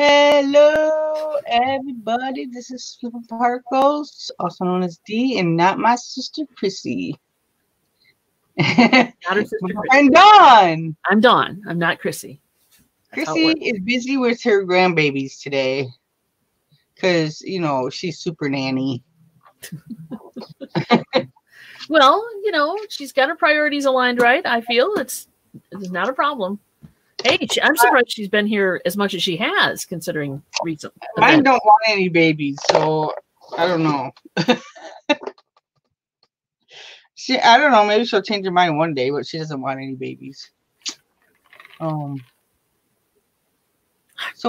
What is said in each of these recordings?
Hello, everybody. This is Flippin'Particles, also known as D, and not my sister Chrissy. I'm Dawn. I'm Dawn. I'm not Chrissy. Chrissy is busy with her grandbabies today because, you know, she's super nanny. Well, you know, she's got her priorities aligned right. I feel it's not a problem. Hey, I'm surprised she's been here as much as she has, considering recent. Mine don't want any babies, so I don't know. I don't know. Maybe she'll change her mind one day, but she doesn't want any babies. So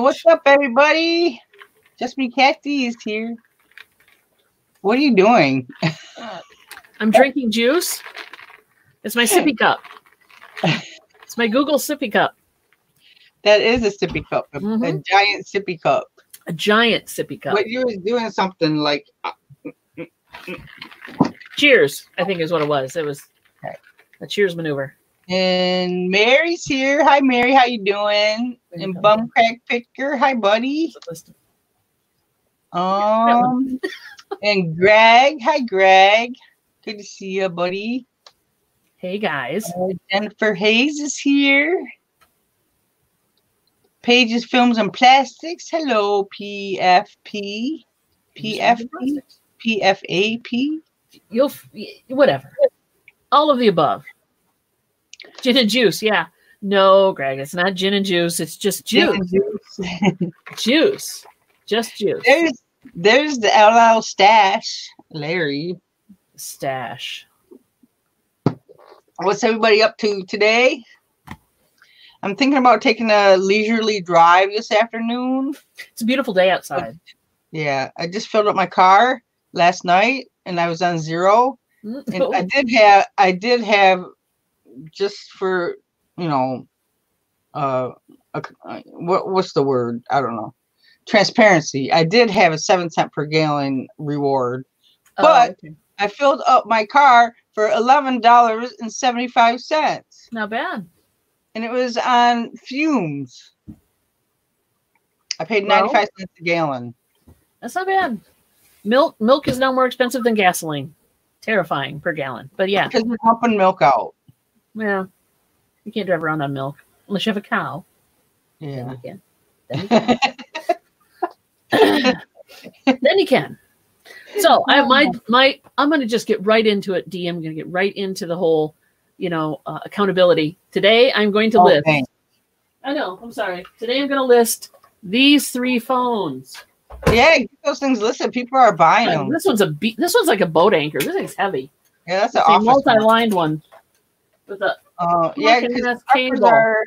what's up, everybody? Just me, Kathy is here. What are you doing? I'm drinking juice. It's my sippy cup. It's my Google sippy cup. That is a sippy cup. Mm-hmm. A giant sippy cup. A giant sippy cup. But you were doing something like... Cheers, I think is what it was. It was a cheers maneuver. And Mary's here. Hi, Mary. How you doing? And Bumcrack Picker. Hi, buddy. And Greg. Hi, Greg. Good to see you, buddy. Hey, guys. Jennifer Hayes is here. Pages, Films, and Plastics. Hello, PFP. PFP. PFAP. You'll, whatever. All of the above. Gin and juice, yeah. No, Greg, it's not gin and juice. It's just juice. Juice. Just juice. There's the LL Stash, Larry. Stash. What's everybody up to today? I'm thinking about taking a leisurely drive this afternoon. It's a beautiful day outside. Yeah, I just filled up my car last night, and I was on zero. And I did have, just for, you know, what's the word? I don't know. Transparency. I did have a 7 cent per gallon reward, but I filled up my car for $11.75. Not bad. And it was on fumes. I paid 95 cents a gallon. That's not bad. Milk is now more expensive than gasoline. Terrifying per gallon. But yeah. Because they're pumping milk out. Yeah. You can't drive around on milk unless you have a cow. Yeah. Then you can. Then you can. So I I'm going to just get right into it, D. I'm going to get right into the whole, you know, accountability. Today I'm going to list. Thanks. I know. I'm sorry. Today I'm going to list these three phones. Yeah, get those things listed. People are buying them. This one's like a boat anchor. This thing's heavy. Yeah, that's a multi-lined one. With a yeah, cable.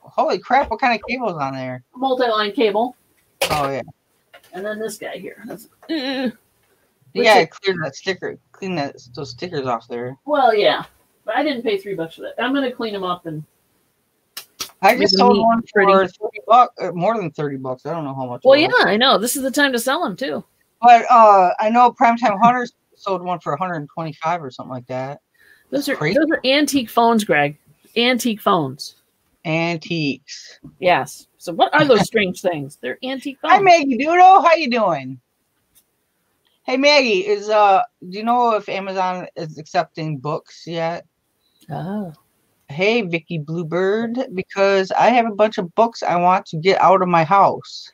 Holy crap! What kind of cable's on there? Multi-line cable. Oh yeah. And then this guy here. That's, yeah, clear that sticker. Clean those stickers off there. Well, yeah, but I didn't pay $3 for that. I'm gonna clean them up and. I just sold one for $30, more than $30. I don't know how much. Well, yeah, I know. This is the time to sell them too. But I know Primetime Hunters sold one for $125 or something like that. Those are antique phones, Greg. Antique phones. Antiques. Yes. So what are those strange things? They're antique phones. Hi, Maggie Doodle. How you doing? Hey, Maggie, do you know if Amazon is accepting books yet? Oh. Hey, Vicky Bluebird, because I have a bunch of books I want to get out of my house.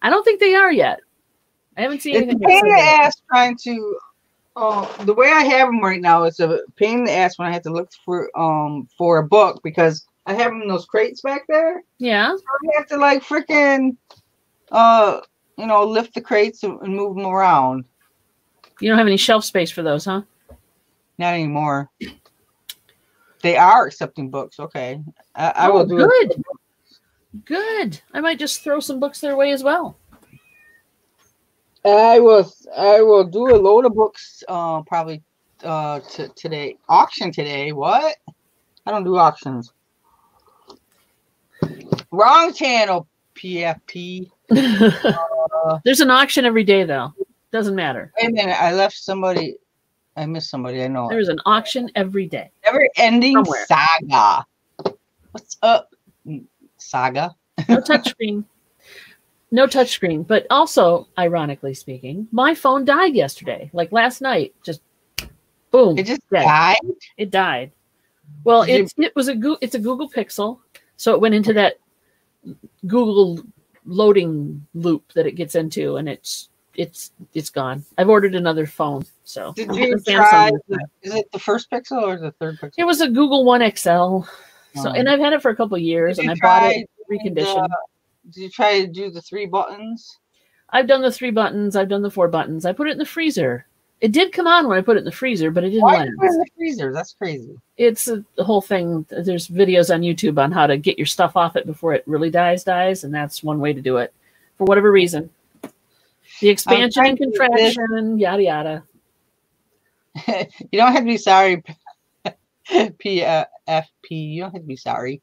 I don't think they are yet. I haven't seen anything. It's a pain in the ass trying to. The way I have them right now is a pain in the ass when I have to look for a book because I have them in those crates back there. Yeah. So I have to like freaking you know, lift the crates and move them around. You don't have any shelf space for those, huh? Not anymore. They are accepting books. Okay. I will do good. Good. I might just throw some books their way as well. I will do a load of books probably today. Auction today. What? I don't do auctions. Wrong channel, PFP. There's an auction every day though. Doesn't matter. Wait a minute, I missed somebody. I know. There's an auction every day. Never ending saga. What's up, saga? No touchscreen. No touchscreen. But also, ironically speaking, my phone died yesterday. Like last night, just boom. It just died? It died. Well, it's a Google Pixel, so it went into that Google loading loop that it gets into, and it's gone. I've ordered another phone. So did you try? Is it the first Pixel or the third Pixel? It was a Google One XL. So and I've had it for a couple of years, and I bought it reconditioned. Did you try to do the 3 buttons? I've done the 3 buttons. I've done the 4 buttons. I put it in the freezer. It did come on when I put it in the freezer, but it didn't last. Why did you put it in the freezer? That's crazy. It's the whole thing. There's videos on YouTube on how to get your stuff off it before it really dies, and that's one way to do it. For whatever reason. The expansion and contraction, yada, yada. You don't have to be sorry, PFP. You don't have to be sorry.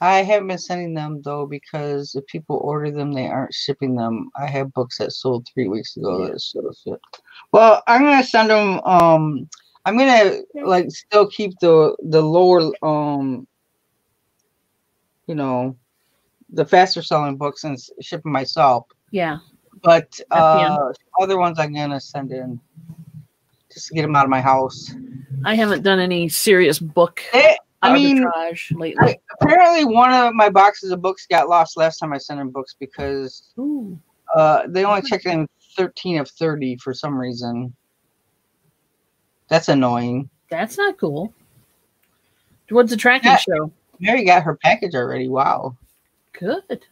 I haven't been sending them, though, because if people order them, they aren't shipping them. I have books that sold 3 weeks ago that sold shit. Well, I'm going to send them. I'm going to, like, still keep the lower, you know, the faster-selling books and ship them myself. Yeah. But other ones I'm going to send in just to get them out of my house. I haven't done any serious book arbitrage lately. Apparently one of my boxes of books got lost last time I sent in books because they only checked in 13 of 30 for some reason. That's annoying. That's not cool. What's the tracking show? Mary got her package already. Wow. Good.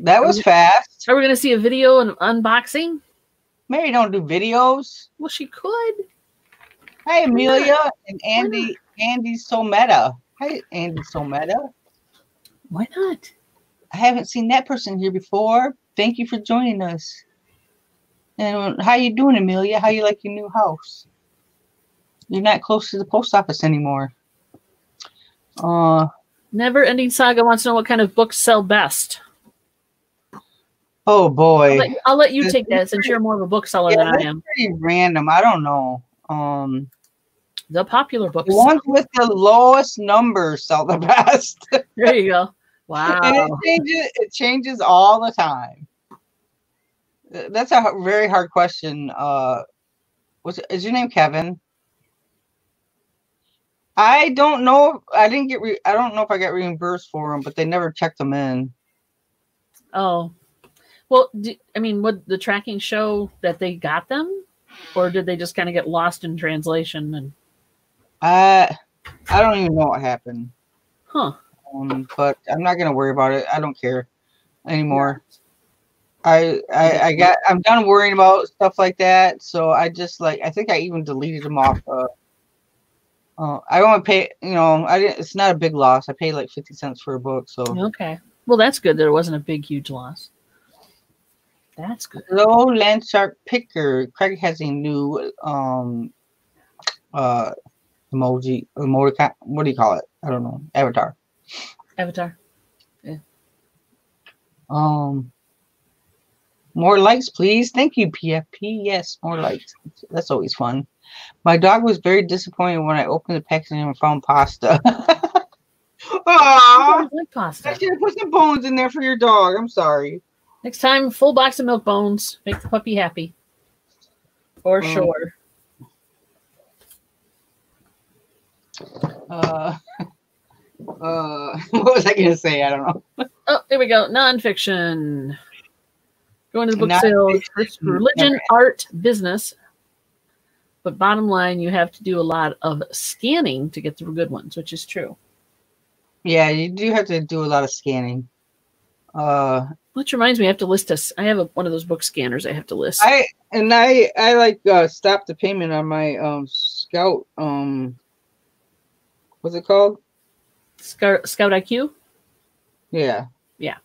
That was fast. Are we going to see a video and unboxing? Mary don't do videos. Well, she could. Hi, Amelia and Andy. Andy Someta. Hi, Andy Someta. Why not? I haven't seen that person here before. Thank you for joining us. And how you doing, Amelia? How you like your new house? You're not close to the post office anymore. Never Ending Saga wants to know what kind of books sell best. Oh boy! I'll let you take that since you're more of a bookseller than I am. Pretty random. I don't know. The popular books. The ones with the lowest numbers sell the best. There you go. Wow. And it changes all the time. That's a very hard question. Is your name Kevin? I don't know. I don't know if I got reimbursed for them, but they never checked them in. Oh. Well, I mean, would the tracking show that they got them, or did they just kind of get lost in translation? And I don't even know what happened. Huh? But I'm not gonna worry about it. I don't care anymore. I'm done worrying about stuff like that. So I just I think I even deleted them off. I only pay. You know, it's not a big loss. I paid like 50 cents for a book. So okay. Well, that's good. There wasn't a big, huge loss. That's good. Hello, Landshark Picker. Craig has a new emoji. What do you call it? I don't know. Avatar. Avatar. Yeah. More likes, please. Thank you, PFP. Yes, more likes. That's always fun. My dog was very disappointed when I opened the packaging and found pasta. Aww. I should have put some bones in there for your dog. I'm sorry. Next time, full box of milk bones. Make the puppy happy. For sure. What was I going to say? I don't know. Oh, there we go. Nonfiction. Going to the book sales. Religion, art, business. But bottom line, you have to do a lot of scanning to get the good ones, which is true. Yeah, you do have to do a lot of scanning. Which reminds me, I have to list this. I have one of those book scanners I have to list. I like stopped the payment on my Scout. What's it called? Scout IQ. Yeah. Yeah.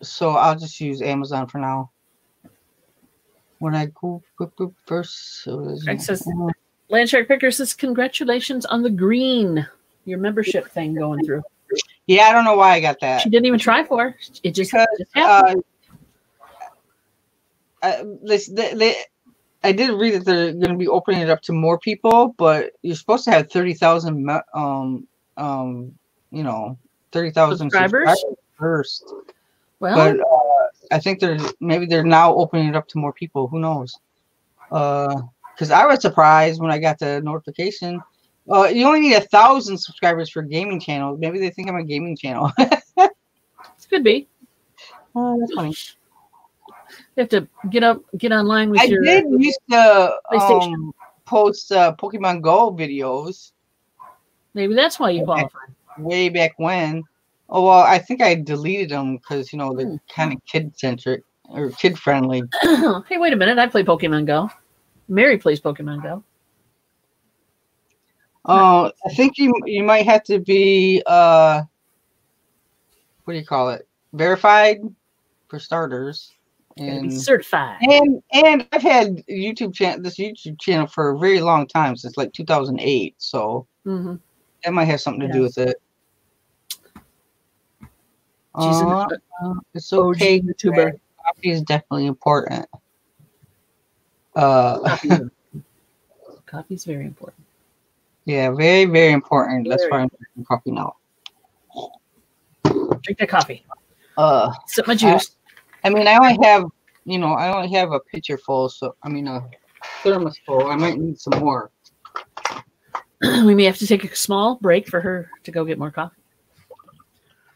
So I'll just use Amazon for now. When I go first, Landshark Picker says, "Congratulations on the green, your membership thing going through." Yeah, I don't know why I got that. She didn't even try for it. It just happened. I did read that they're going to be opening it up to more people, but you're supposed to have 30,000, 30,000 subscribers first. Well, but I think maybe they're now opening it up to more people. Who knows? Because I was surprised when I got the notification. You only need 1,000 subscribers for gaming channels. Maybe they think I'm a gaming channel. Could be. Oh, that's funny. You have to get online with your. I did used to post Pokemon Go videos. Maybe that's why you qualified. Way back when. Oh, well, I think I deleted them because, you know, they're kind of kid-centric or kid-friendly. Hey, wait a minute. I play Pokemon Go. Mary plays Pokemon Go. Oh, I think you might have to be, what do you call it? Verified, for starters. And certified. And I've had this YouTube channel for a very long time, since like 2008. So that might have something to do with it. It's okay, YouTuber. Copy is definitely important. Copy is very important. Yeah, very, very important. That's why I'm drinking coffee now. Drink that coffee. Sip my juice. I mean, I only have, you know, I only have a pitcher full, so I mean a thermos full. I might need some more. We may have to take a small break for her to go get more coffee.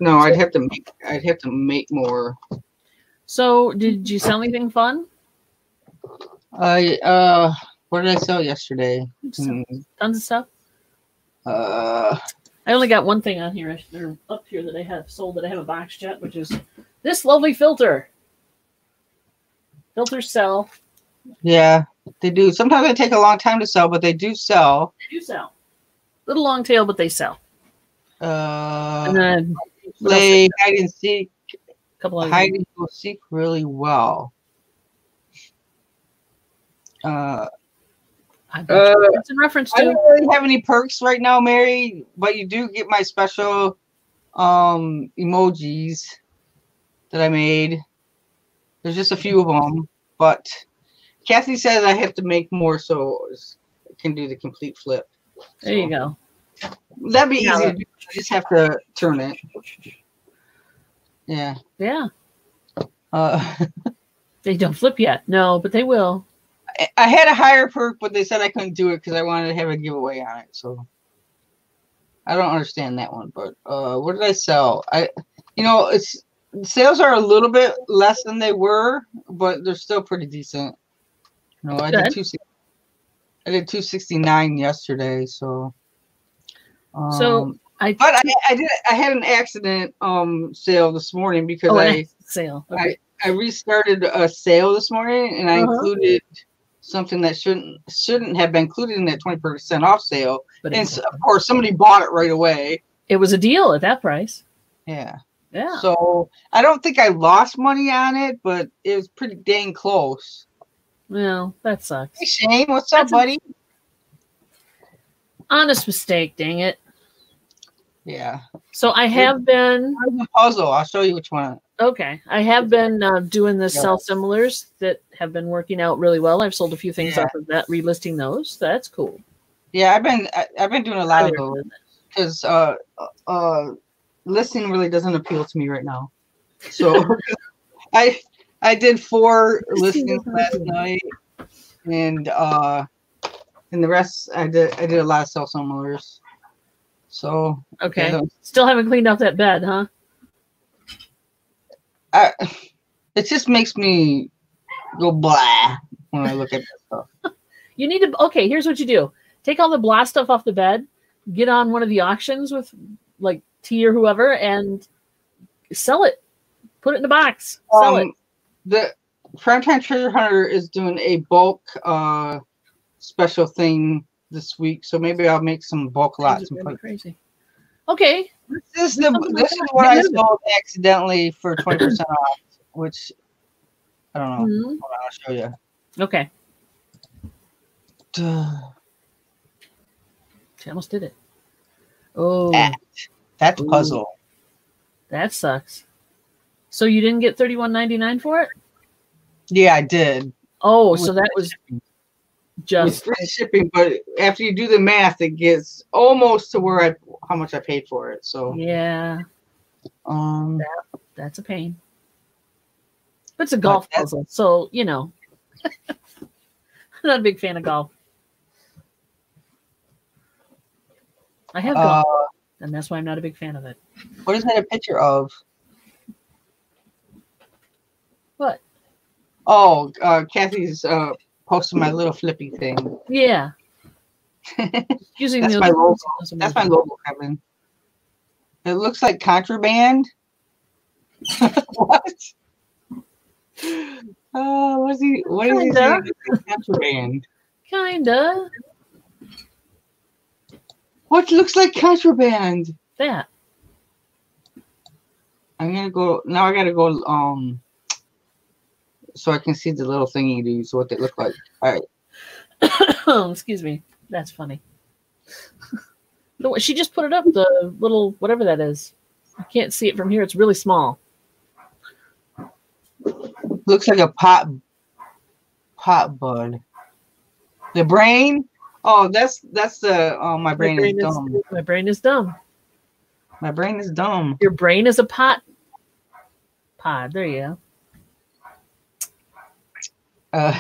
No, I'd have to make more. So, did you sell anything fun? What did I sell yesterday? Tons of stuff. I only got one thing on here, or up here, that I have sold that I haven't boxed yet, which is this lovely filter. Filters sell. Yeah, they do. Sometimes they take a long time to sell, but they do sell. They do sell. Little long tail, but they sell. And then play hide and seek. Hide and go seek really well. It's in reference to. I don't really have any perks right now, Mary, but you do get my special emojis that I made. There's just a few of them, but Kathy says I have to make more so I can do the complete flip. There you go. That'd be easy to do. I just have to turn it. Yeah. Yeah. They don't flip yet. No, but they will. I had a higher perk, but they said I couldn't do it because I wanted to have a giveaway on it. So I don't understand that one. But what did I sell? You know, it's sales are a little bit less than they were, but they're still pretty decent. You know, I did 269 yesterday. So, I had an accident sale this morning because I restarted a sale this morning and I included something that shouldn't have been included in that 20% off sale. But and of course, somebody bought it right away. It was a deal at that price. Yeah. Yeah. So I don't think I lost money on it, but it was pretty dang close. Well, that sucks. Hey, Shane, what's up, buddy? Honest mistake, dang it. Yeah. So I have been. There's a puzzle. I'll show you which one. Okay. I have been doing the sell-similars that have been working out really well. I've sold a few things off of that, relisting those. That's cool. Yeah, I've been doing a lot of those because listing really doesn't appeal to me right now. So I did 4 listings last night, and the rest I did a lot of sell-similars. So okay, still haven't cleaned up that bed, huh? It just makes me go blah when I look at that stuff. You need to, okay, here's what you do. Take all the blah stuff off the bed, get on one of the auctions with like T or whoever and sell it. Put it in a box. Sell it. The Primetime Treasure Hunter is doing a bulk special thing this week. So maybe I'll make some bulk lots. And crazy. Okay. This is what I sold accidentally for 20% off, which I don't know. Hold on, I'll show you. Okay. She almost did it. Oh, that puzzle. That sucks. So you didn't get $31.99 for it? Yeah, I did. Oh, so that was just free shipping, but after you do the math, it gets almost to how much I paid for it. So yeah, That's a pain. But it's a golf puzzle, so, you know. I'm not a big fan of golf. I have golf, and that's why I'm not a big fan of it. What is that a picture of? What? Oh, Kathy's posting my little flippy thing. Yeah. Using that's, my logo. That's my logo, Kevin. It looks like contraband. What? What is he saying? Contraband. Kinda. What looks like contraband? That. I'm gonna go now. I gotta go so I can see the little thingy dudes, what they look like. All right. Excuse me. That's funny. She just put it up, the little whatever that is. I can't see it from here. It's really small. Looks like a pot bud. The brain? Oh, that's the my brain is dumb. My brain is dumb. My brain is dumb. Your brain is a pot. Pod. There you go.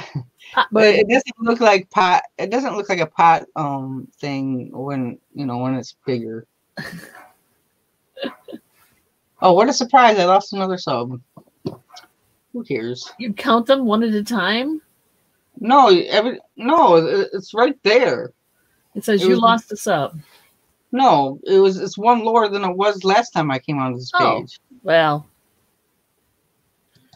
But it doesn't look like pot. It doesn't look like a pot thing when you know when it's bigger. Oh, what a surprise! I lost another sub. Who cares? You count them one at a time? No, no, it's right there. It says you lost a sub. No, it's one lower than it was last time I came on this page. Well,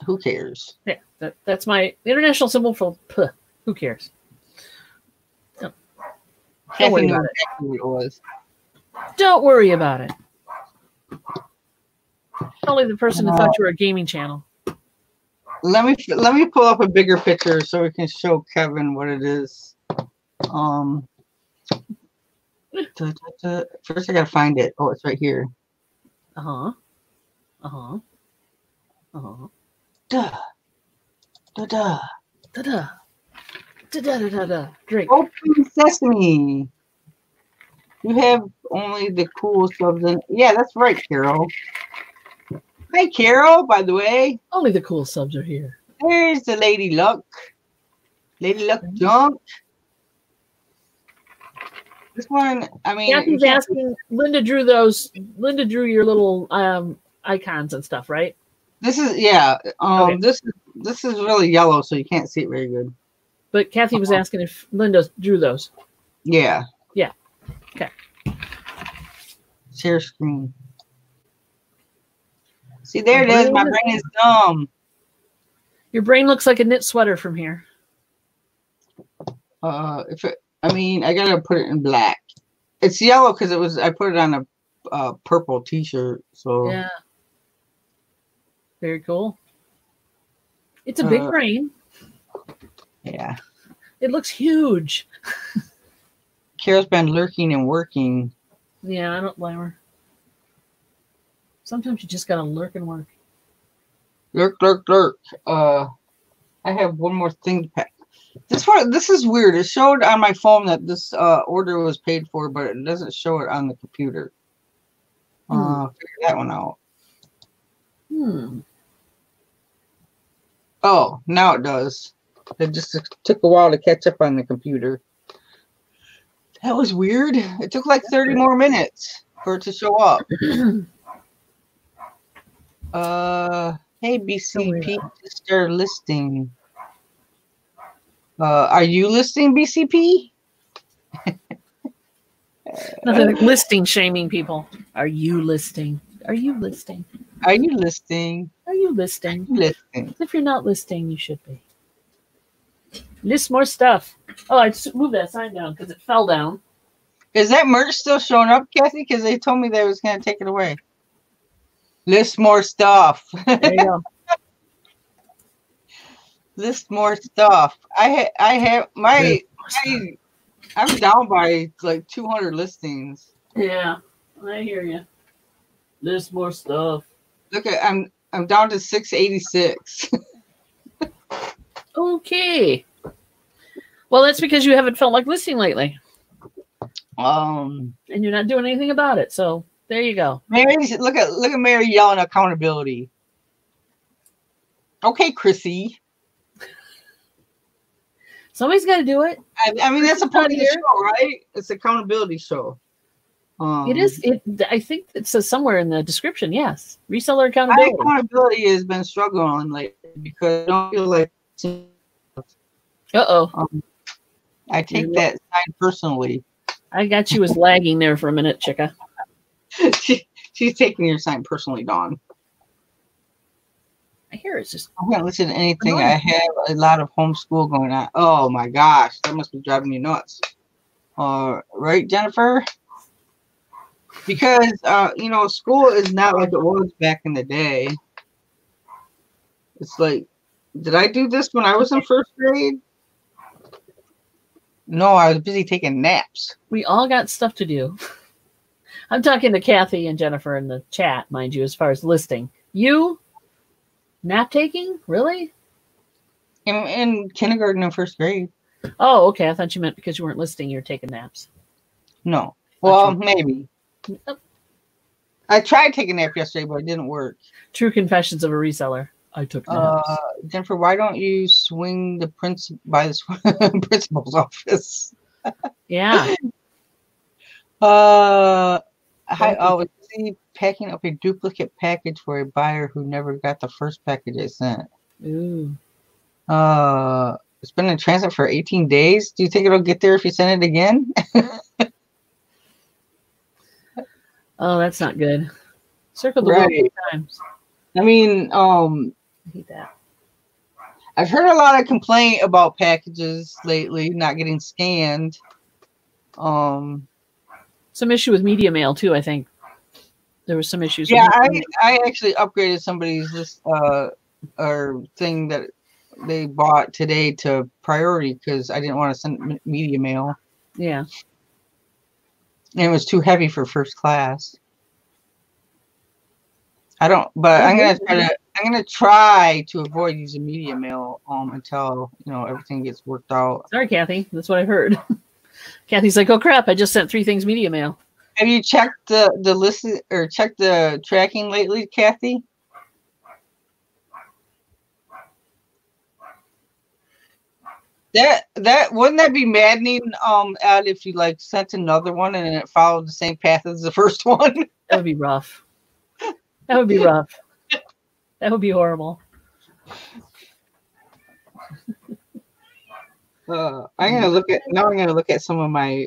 who cares? Yeah. That's my international symbol for puh. Who cares? No. Don't worry about it. Don't worry about it. Only the person who thought you were a gaming channel. Let me pull up a bigger picture so we can show Kevin what it is. First I gotta find it. Oh, it's right here. Duh. Da-da. Da-da. Da-da-da-da-da. Drink. Open sesame. You have only the coolest of them. Yeah, that's right, Carol. Hey, Carol, by the way. Only the cool subs are here. There's the Lady Luck. Lady Luck Junk. This one, I mean. Kathy's asking, Linda drew those. Linda drew your little icons and stuff, right? This is, yeah. Okay. This is really yellow, so you can't see it very good. But Kathy was asking if Linda drew those. Yeah. Yeah. Okay. Share screen. See, there it is. My brain is dumb. Your brain looks like a knit sweater from here. I gotta put it in black. It's yellow because it was. I put it on a purple T-shirt. So yeah. Very cool. It's a big brain. Yeah. It looks huge. Carol's been lurking and working. Yeah, I don't blame her. Sometimes you just gotta lurk and work. Lurk, lurk, lurk. I have one more thing to pack. This is weird. It showed on my phone that this order was paid for, but it doesn't show it on the computer. Figure that one out. Oh, now it does. It just took a while to catch up on the computer. That was weird. It took like 30 more minutes for it to show up. Hey, BCP, sister listing. Are you listing, BCP? Nothing like listing shaming people. Are you listing? Are you listing? Are you listing? Are you listing? Are you listing? If you're not listing, you should be. List more stuff. Oh, I just moved that sign down because it fell down. Is that merch still showing up, Kathy? Because they told me they was going to take it away. List more stuff. There you go. List more stuff. I'm down by like 200 listings. Yeah, I hear you. List more stuff. Look, I'm down to 686. Okay. Well, that's because you haven't felt like listing lately. And you're not doing anything about it, so There you go. Mary's look at Meijer yelling accountability. Okay, Chrissy. Somebody's got to do it. I mean, that's a part of the show, right? It's an accountability show. It is. I think it says somewhere in the description. Yes, reseller accountability. My accountability has been struggling lately because I don't feel like. I take that side personally. I got you was lagging there for a minute, Chica. She's taking your sign personally, Dawn. I hear it's just. I can't listen to anything. I have a lot of homeschool going on. Oh my gosh, that must be driving you nuts. Right, Jennifer? Because you know, school is not like it was back in the day. It's like, did I do this when I was in first grade? No, I was busy taking naps. We all got stuff to do. I'm talking to Kathy and Jennifer in the chat, mind you, as far as listing. You nap taking? Really? In kindergarten and first grade. Oh, okay. I thought you meant because you weren't listing, you were taking naps. No. Well, maybe. Nope. I tried taking a nap yesterday, but it didn't work. True confessions of a reseller. I took naps. Jennifer, why don't you swing the principal's office? Yeah. I was packing up a duplicate package for a buyer who never got the first package I sent. Ooh. It's been in transit for 18 days. Do you think it'll get there if you send it again? Oh, that's not good. Circle the world 8 times. I mean, I hate that. I've heard a lot of complaint about packages lately not getting scanned. Some issue with media mail too. I think there was some issues. Yeah, I actually upgraded somebody's list or thing that they bought today to priority because I didn't want to send media mail. Yeah. And it was too heavy for first class. I don't, but I'm gonna try to avoid using media mail until you know everything gets worked out. Sorry, Kathy, that's what I heard. Kathy's like, oh crap, I just sent 3 things media mail. Have you checked the list or checked the tracking lately, Kathy? That wouldn't that be maddening, Ed, if you like sent another one and it followed the same path as the first one? That would be rough. That would be rough. That would be horrible. I'm gonna look at some of my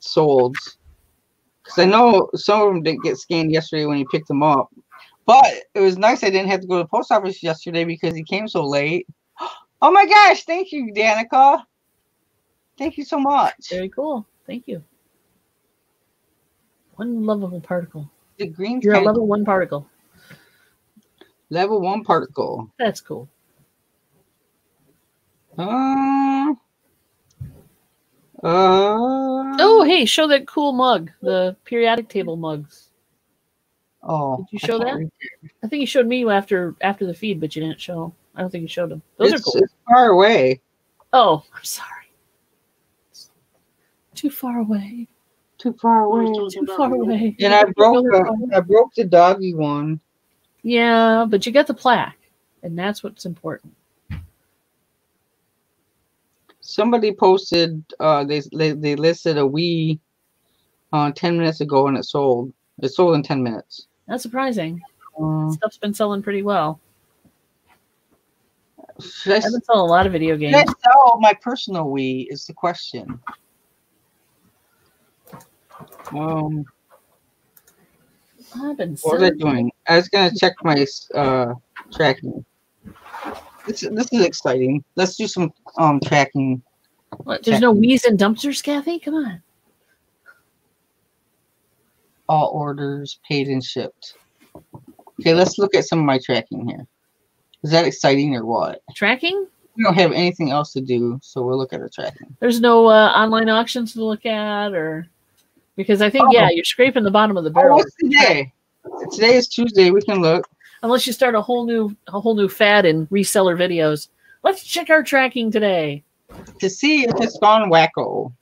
solds because I know some of them didn't get scanned yesterday when you picked them up. But it was nice I didn't have to go to the post office yesterday because he came so late. Oh my gosh! Thank you, Danica. Thank you so much. Very cool. Thank you. One lovable particle. The green. You're a level 1 particle. Level 1 particle. That's cool. Oh, hey! Show that cool mug, the periodic table mugs. Oh, did you show that? I think you showed me after the feed, but you didn't show. I don't think you showed them. Those are cool. It's far away. Oh, I'm sorry. It's too far away. Too far away. Too far away. And I broke the doggy one. Yeah, but you got the plaque, and that's what's important. Somebody posted they listed a Wii 10 minutes ago and it sold. It sold in 10 minutes. That's surprising. Stuff's been selling pretty well. I've been selling a lot of video games. Should I sell my personal Wii is the question. What was I doing? I was gonna check my tracking. This is exciting. Let's do some tracking. What, there's no Wii's and dumpsters, Kathy? Come on. All orders paid and shipped. Okay, let's look at some of my tracking here. Is that exciting or what? Tracking? We don't have anything else to do, so we'll look at the tracking. There's no online auctions to look at, or because I think you're scraping the bottom of the barrel. Oh, what's today? Today is Tuesday. We can look. Unless you start a whole new fad in reseller videos. Let's check our tracking today to see if it's gone wacko.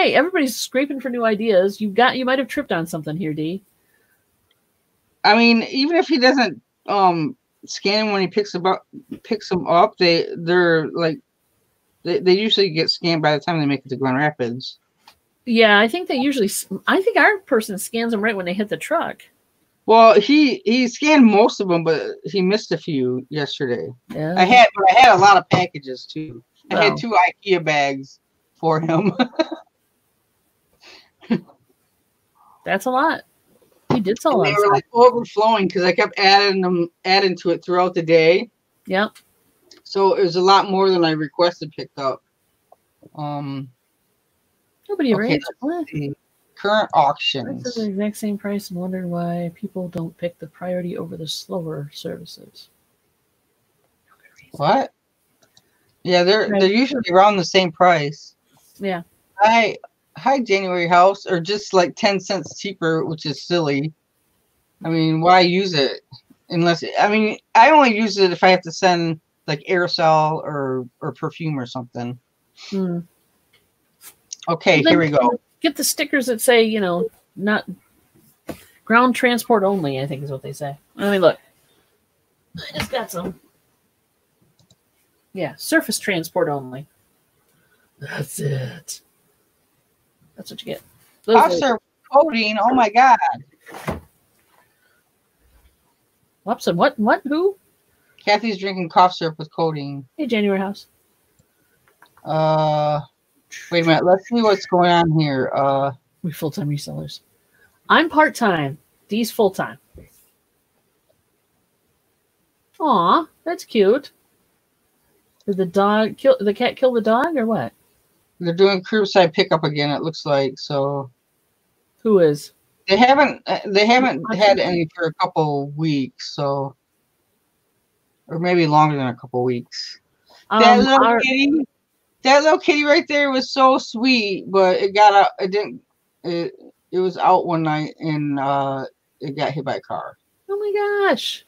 Hey, everybody's scraping for new ideas. You might have tripped on something here, D. I mean, even if he doesn't scan them when he picks them up, they usually get scanned by the time they make it to Grand Rapids. Yeah, I think they usually. I think our person scans them right when they hit the truck. Well, he scanned most of them, but he missed a few yesterday. Yeah. I had a lot of packages too. Oh. I had 2 IKEA bags for him. That's a lot. He did sell a lot. They were like overflowing because I kept adding to it throughout the day. Yep. So it was a lot more than I requested picked up. Nobody arranged. Okay, current auctions. This is the exact same price and wondering why people don't pick the priority over the slower services. What? Yeah, they're usually around the same price. Yeah. Hi, January House, or just like 10 cents cheaper, which is silly. I mean, why use it? Unless, I mean, I only use it if I have to send like aerosol or perfume or something. Hmm. Okay, here we go. Get the stickers that say, you know, not ground transport only, I think is what they say. I mean, look, I just got some. Yeah, surface transport only. That's it. That's what you get. Lobster coating. Oh my God. Lobster, what? What? Who? Kathy's drinking cough syrup with coating. Hey, January House. Wait a minute. Let's see what's going on here. We full-time resellers. I'm part-time. Dee's full-time. Aw, that's cute. Did the dog kill the cat? Kill the dog or what? They're doing curbside pickup again. It looks like so. Who is? They haven't had any for a couple weeks, so or maybe longer than a couple weeks. That little kitty right there was so sweet, but it got out. It was out one night and it got hit by a car. Oh my gosh!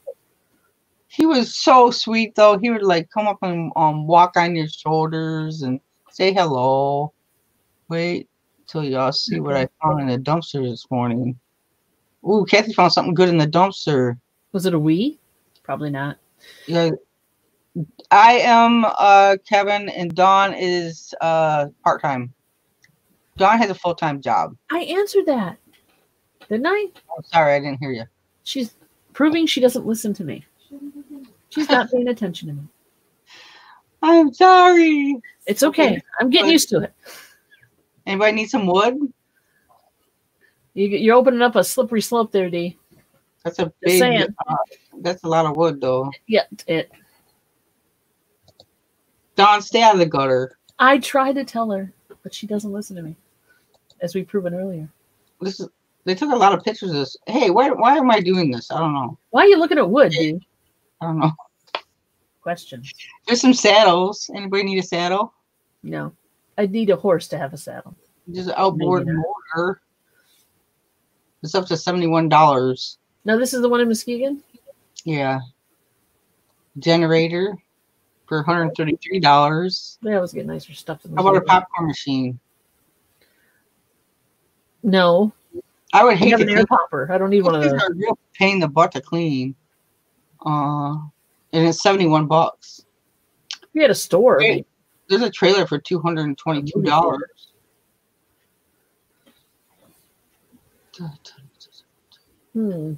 He was so sweet though. He would like come up and walk on your shoulders and say hello. Wait till y'all see what I found in the dumpster this morning. Ooh, Kathy found something good in the dumpster. Was it a Wii? Probably not. Yeah. I am Kevin, and Dawn is part-time. Dawn has a full-time job. I answered that, didn't I? I'm sorry, I didn't hear you. She's proving she doesn't listen to me. She's not paying attention to me. I'm sorry. It's okay. I'm getting used to it. Anybody need some wood? You're opening up a slippery slope there, D. That's a big. That's a lot of wood, though. Yeah, it. Dawn, stay out of the gutter. I try to tell her, but she doesn't listen to me, as we've proven earlier. They took a lot of pictures of this. Hey, why am I doing this? I don't know. Why are you looking at wood, dude? I don't know. Questions. There's some saddles. Anybody need a saddle? No. I'd need a horse to have a saddle. Just an outboard motor. It's up to $71. Now, this is the one in Muskegon? Yeah. Generator. For $133. They always get nicer stuff. How about a popcorn machine? No. I would hate an air popper. I don't need one of those. These are real pain in the butt to clean. And it's $71. We had a store. Hey, there's a trailer for $222. Hmm.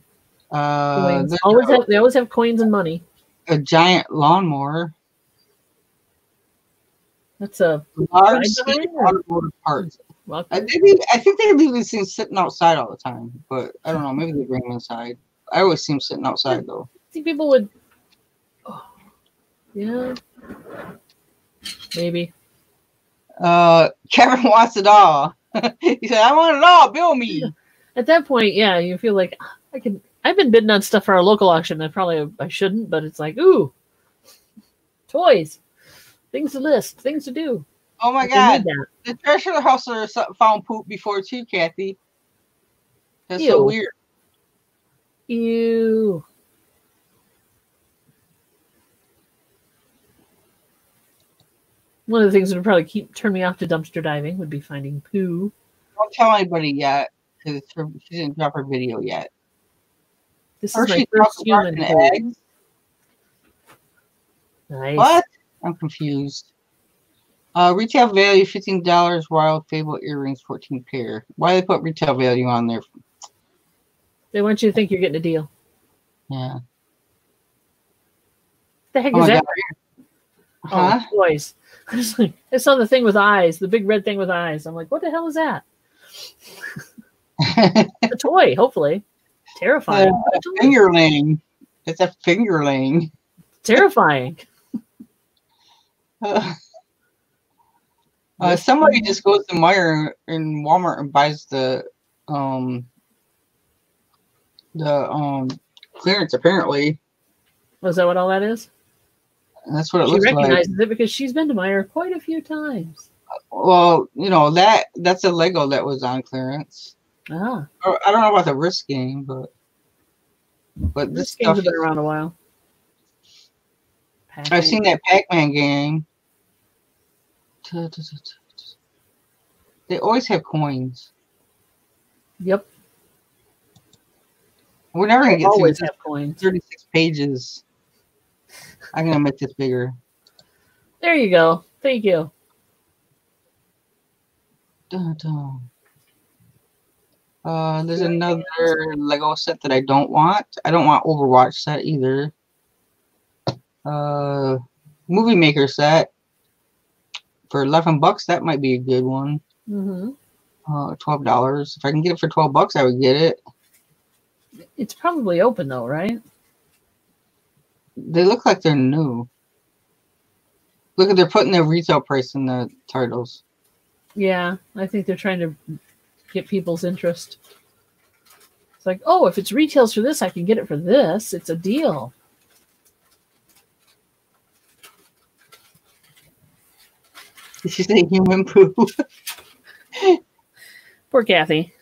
They always have coins and money. A giant lawnmower. That's a large automotive parts. I think they leave these things sitting outside all the time, but I don't know. Maybe they bring them inside. I always see them sitting outside though. I think people would. Oh, yeah, maybe. Kevin wants it all. He said, "I want it all. Bill me." Yeah. At that point, yeah, you feel like I can. I've been bidding on stuff for our local auction. I probably shouldn't, but it's like, ooh, toys. Things to list, things to do. Oh my God! The Treasure Hustler found poop before too, Kathy. That's so weird. Ew. One of the things that would probably turn me off to dumpster diving would be finding poo. Don't tell anybody yet, because she didn't drop her video yet. This is my first human eggs. Nice. What? I'm confused. Retail value $15. Wild Fable earrings 14 pair. Why do they put retail value on there? They want you to think you're getting a deal. Yeah. The heck is that? Huh? Oh, boys. I was like, I saw the thing with eyes, the big red thing with eyes. I'm like, what the hell is that? A toy, hopefully. Terrifying. Fingerling. It's a fingerling. Terrifying. Somebody just goes to Meijer in Walmart and buys the clearance, apparently. Was that what all that is? That's what it looks like. She recognizes it because she's been to Meijer quite a few times. Well, you know, that's a Lego that was on clearance. Ah. I don't know about the wrist game, but this game's been around a while. I've seen that Pac Man game. They always have coins. Yep. We're never going to get through have coins. 36 pages. I'm going to make this bigger. There you go. Thank you. Dun, dun. There's another Lego set that I don't want. I don't want Overwatch set either. Movie Maker set. For $11, that might be a good one. Mm-hmm. $12. If I can get it for $12, I would get it. It's probably open, though, right? They look like they're new. Look at, they're putting their retail price in the titles. Yeah, I think they're trying to get people's interest. It's like, oh, if it's retails for this, I can get it for this. It's a deal. Did she say human poo? Poor Kathy.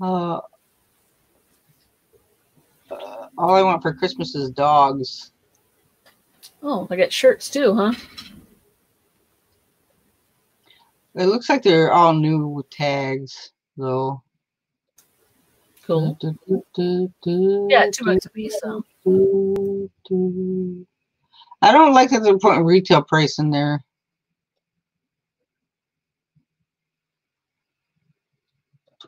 All I want for Christmas is dogs. Oh, I got shirts too, huh? It looks like they're all new with tags, though. Cool. Yeah, 2 months a piece, though. I don't like that they're putting retail price in there.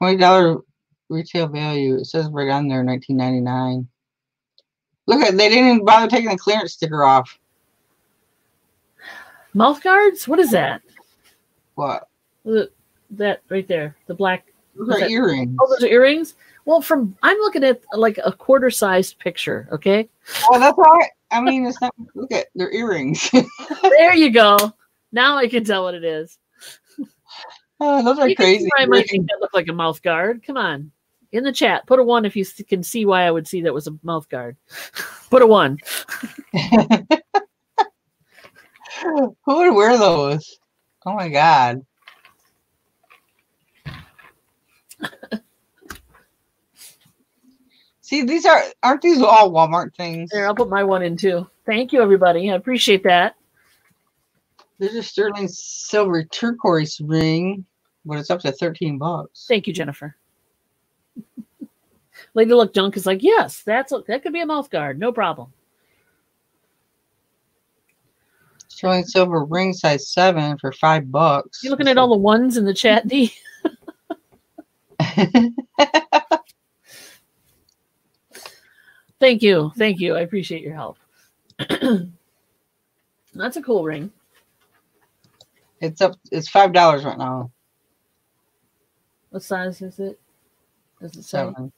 $20 retail value. It says right on there, $19.99. Look at, they didn't even bother taking the clearance sticker off. Mouth guards? What is that? What? That right there. The black. Those are earrings. Oh, those are earrings? Well, I'm looking at like a quarter-sized picture, okay? Well, that's all right. I mean, it's not, look at, they're earrings. There you go. Now I can tell what it is. Oh, those are crazy. I might think that looked like a mouth guard. Come on. In the chat, put a one if you can see why I would see that was a mouth guard. Put a one. Who would wear those? Oh, my God. See, these aren't these all Walmart things? There, I'll put my one in, too. Thank you, everybody. I appreciate that. There's a sterling silver turquoise ring, but it's up to $13. Thank you, Jennifer. Lady Luck Junk is like, yes, that could be a mouth guard. No problem. Sterling silver ring size 7 for $5. You looking at all the ones in the chat, D? Thank you. Thank you. I appreciate your help. That's a cool ring. It's up. It's $5 right now. What size is it? Does it say? 7.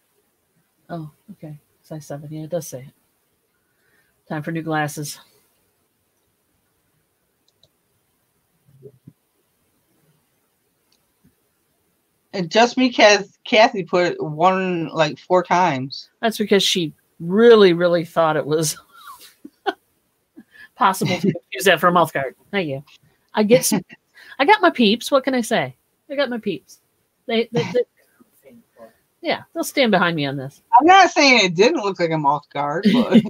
Oh, okay. Size 7. Yeah, it does say it. Time for new glasses. And just because Kathy put it one like 4 times. That's because she really, really thought it was possible to use that for a mouth guard. Thank you. I guess I got my peeps. What can I say? I got my peeps. They yeah, they'll stand behind me on this. I'm not saying it didn't look like a mouth guard, but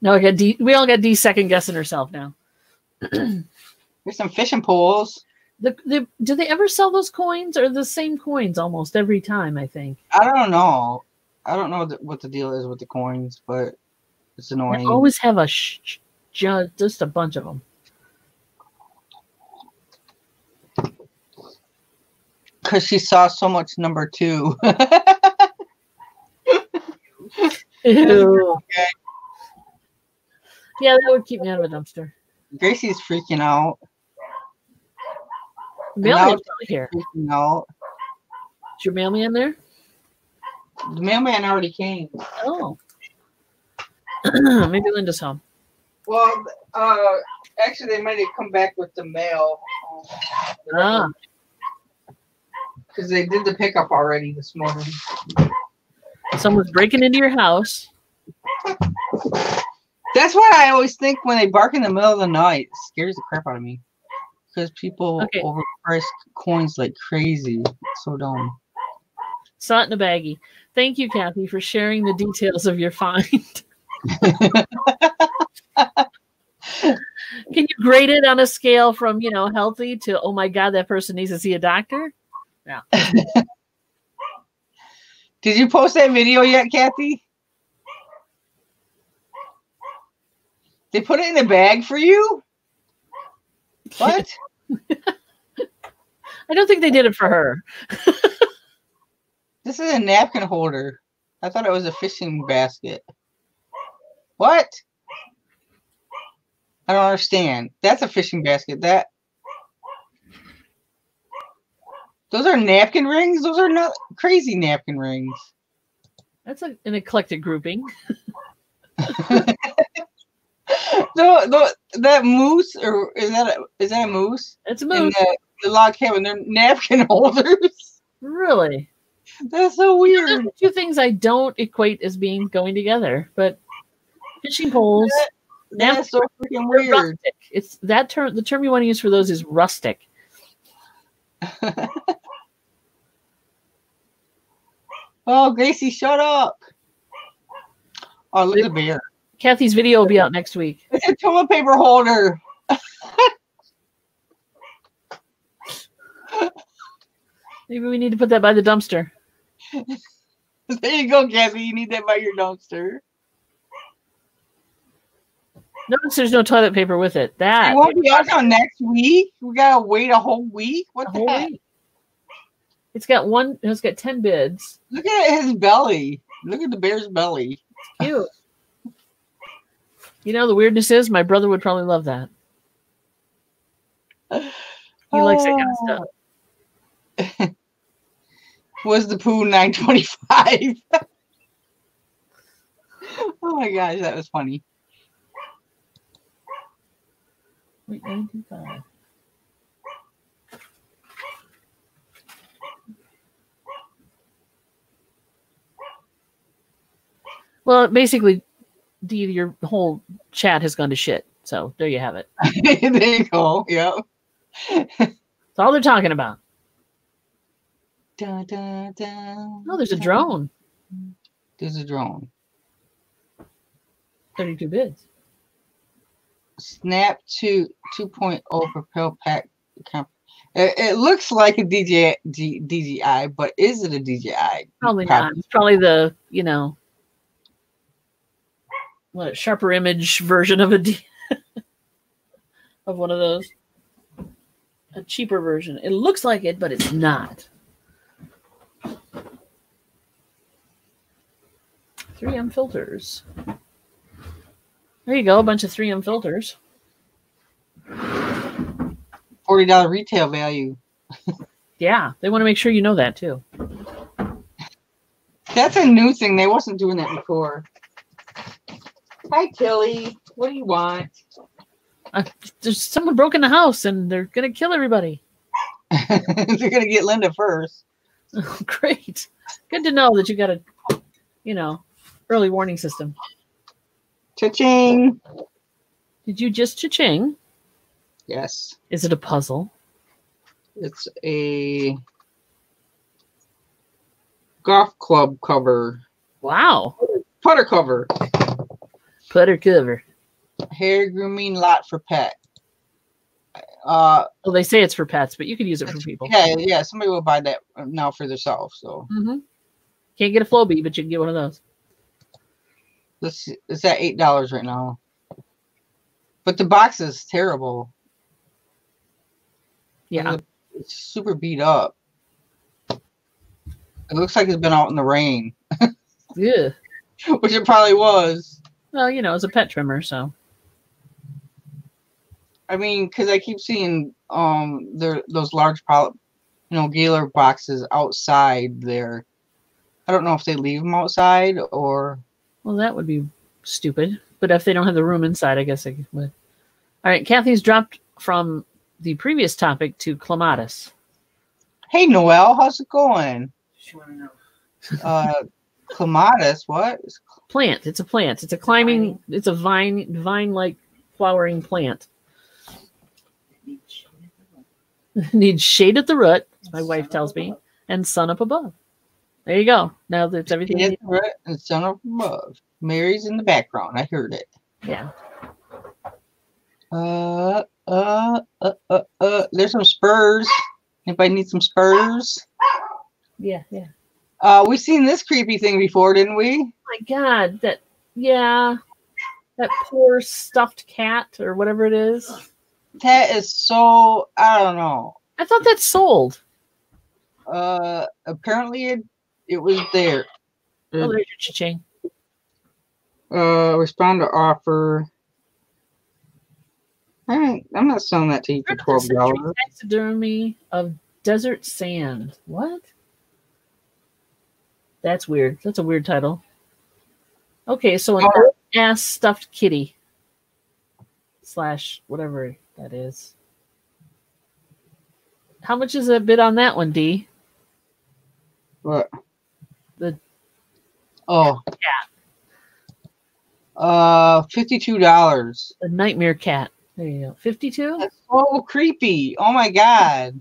no, we all got D second guessing herself now. There's some fishing pools. Do they ever sell those coins, or the same coins almost every time, I think? I don't know. I don't know what the deal is with the coins, but it's annoying. They always have a just a bunch of them. Because she saw so much number 2. Ew. Okay. Yeah, that would keep me out of a dumpster. Gracie's freaking out. Mailman's here. No. Is your mailman there? The mailman already came. Oh. Maybe Linda's home. Well, actually, they might have come back with the mail. Ah. Because they did the pickup already this morning. Someone's breaking into your house. That's why I always think when they bark in the middle of the night, it scares the crap out of me. Because people overprice coins like crazy. It's so dumb. Saw it in a baggie. Thank you, Kathy, for sharing the details of your find. Can you grade it on a scale from, you know, healthy to, oh my God, that person needs to see a doctor? No. Did you post that video yet, Kathy? They put it in a bag for you? What? I don't think they did it for her. This is a napkin holder. I thought it was a fishing basket. What? I don't understand. That's a fishing basket. That. Those are napkin rings? Those are not crazy napkin rings. That's an eclectic grouping. No, that moose, or is that a moose? It's a moose. And the log cabin, they're napkin holders. Really? That's so weird. There's two things I don't equate as going together, but fishing poles. That's so freaking weird. Rustic. It's that term. The term you want to use for those is rustic. Oh, Gracie, shut up! Oh, look at the bear. Kathy's video will be out next week. It's a toilet paper holder. Maybe we need to put that by the dumpster. There you go, Kathy. You need that by your dumpster. Notice there's no toilet paper with it. That. It won't be out until next week. We gotta wait a whole week. What the heck? It's got 10 bids. Look at his belly. Look at the bear's belly. It's cute. You know, the weirdness is my brother would probably love that. He likes that kind of stuff. Was the poo 925? Oh my gosh, that was funny. Wait, 925. Well, basically, D, your whole chat has gone to shit. So there you have it. There you go. Yeah. That's all they're talking about. Da, da, da, no, there's a drone. There's a drone. 32 bids. Snap to 2.0 Propel Pack. It looks like a DJI, but is it a DJI? Probably not. It's probably the, you know, what, Sharper Image version of of one of those, a cheaper version. It looks like it, but it's not. 3M filters. There you go, a bunch of 3M filters. $40 retail value. Yeah, they want to make sure you know that too. That's a new thing. They wasn't doing that before. Hi, Tilly. What do you want? There's someone broke in the house, and they're going to kill everybody. They're going to get Linda first. Oh, great. Good to know that you got a, you know, early warning system. Cha-ching. Did you just cha-ching? Yes. Is it a puzzle? It's a golf club cover. Wow. Putter cover. Putter cover. Hair grooming lot for pet. Well, they say it's for pets, but you could use it for people. Yeah, yeah. Somebody will buy that now for themselves. So can't get a Flowbee, but you can get one of those. This is at $8 right now, but the box is terrible. Yeah, it's super beat up. It looks like it's been out in the rain. Yeah, which it probably was. Well, you know, it's a pet trimmer, so. I mean, because I keep seeing those large, Gaylor boxes outside there. I don't know if they leave them outside or. Well, that would be stupid. But if they don't have the room inside, I guess they would. All right, Kathy's dropped from the previous topic to clematis. Hey, Noelle, how's it going? She want to know. Clematis, what? Plant. It's a plant. It's a climbing. It's a vine-like flowering plant. Needs shade at the root, my wife tells me, and sun up above. There you go. Now that's everything. Shade at the root and sun up above. Mary's in the background. I heard it. Yeah. There's some spurs. Anybody need some spurs? Yeah, yeah. We've seen this creepy thing before, didn't we? Oh my God, that that poor stuffed cat or whatever it is. That is so, I don't know. I thought that sold. Apparently it was there. Oh, there's your cha-ching. Respond to offer. All right, I'm not selling that to you for $12. Taxidermy of desert sand. What? That's weird. That's a weird title. Okay, so an old-ass stuffed kitty. Slash whatever that is. How much is that bid on that one, D? What? The cat. $52. The nightmare cat. There you go. 52? That's so creepy. Oh my God.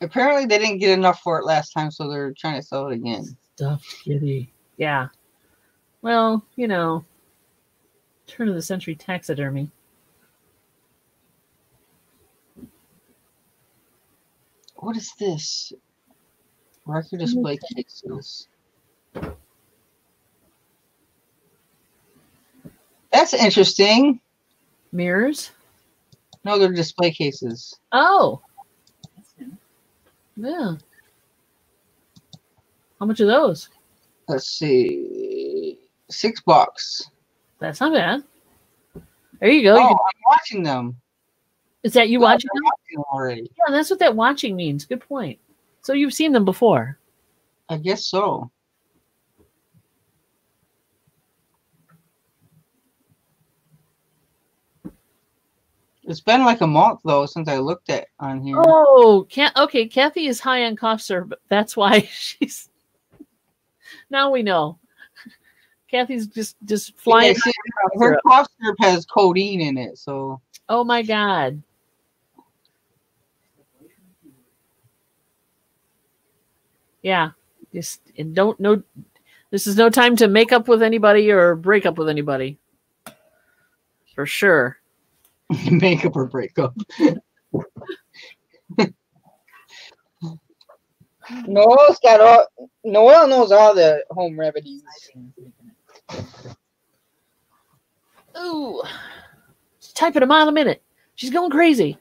Apparently they didn't get enough for it last time, so they're trying to sell it again. Stuffed kitty. Yeah. Well, you know, turn of the century taxidermy. What is this? Marker display cases. That's interesting. Mirrors? No, they're display cases. Oh. Yeah. How much are those? Let's see. $6. That's not bad. There you go. Oh, I'm watching them. Is that you watching them? I'm watching already. Yeah, that's what that watching means. Good point. So you've seen them before. I guess so. It's been like a month, though, since I looked at on here. Oh, okay. Kathy is high on cough syrup. That's why she's... Now we know. Kathy's just flying. Yeah, her cough syrup has codeine in it, so. Oh, my God. Yeah. Just, and don't know. This is no time to make up with anybody or break up with anybody. For sure. Makeup or breakup. Noelle's got all. Noelle knows all the home remedies. Ooh, she's typing a mile a minute. She's going crazy.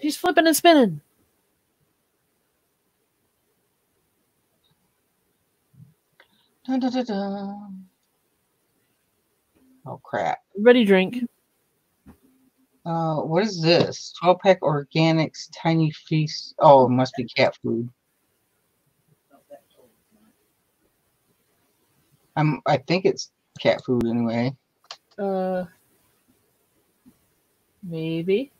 She's flipping and spinning. Dun, dun, dun, dun. Oh crap! Ready, drink. What is this? 12-pack organics, tiny feast. Oh, it must be cat food. I think it's cat food anyway. Maybe.